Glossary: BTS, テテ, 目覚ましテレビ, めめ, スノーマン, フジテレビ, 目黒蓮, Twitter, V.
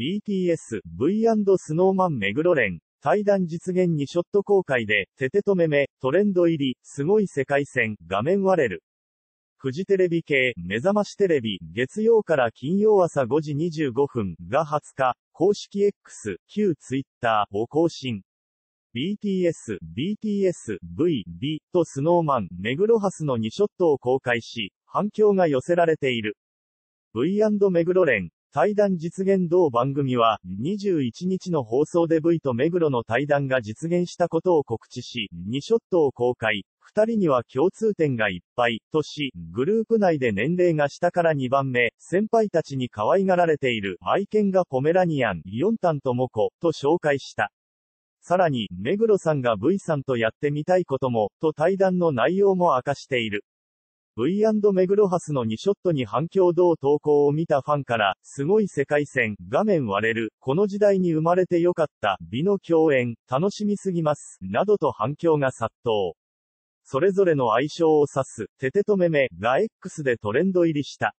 BTS、V& スノーマン目黒連、対談実現にショット公開で、テテとメメ、トレンド入り、すごい世界線、画面割れる。フジテレビ系、目覚ましテレビ、月曜から金曜朝5時25分が20日、公式 X、旧 Twitter を更新。BTS、BTS、V、B とスノーマン、目黒ハスの2ショットを公開し、反響が寄せられている。V& 目黒連、対談実現同番組は、21日の放送で V と目黒の対談が実現したことを告知し、2ショットを公開。2人には共通点がいっぱい、とし、グループ内で年齢が下から2番目、先輩たちに可愛がられている、愛犬がポメラニアン、4単ともこと紹介した。さらに、目黒さんが V さんとやってみたいことも、と対談の内容も明かしている。V& 目黒ハスの2ショットに反響同投稿を見たファンから、すごい世界線、画面割れる、この時代に生まれてよかった、美の共演、楽しみすぎます、などと反響が殺到。それぞれの愛称を指す、テテとメメが X でトレンド入りした。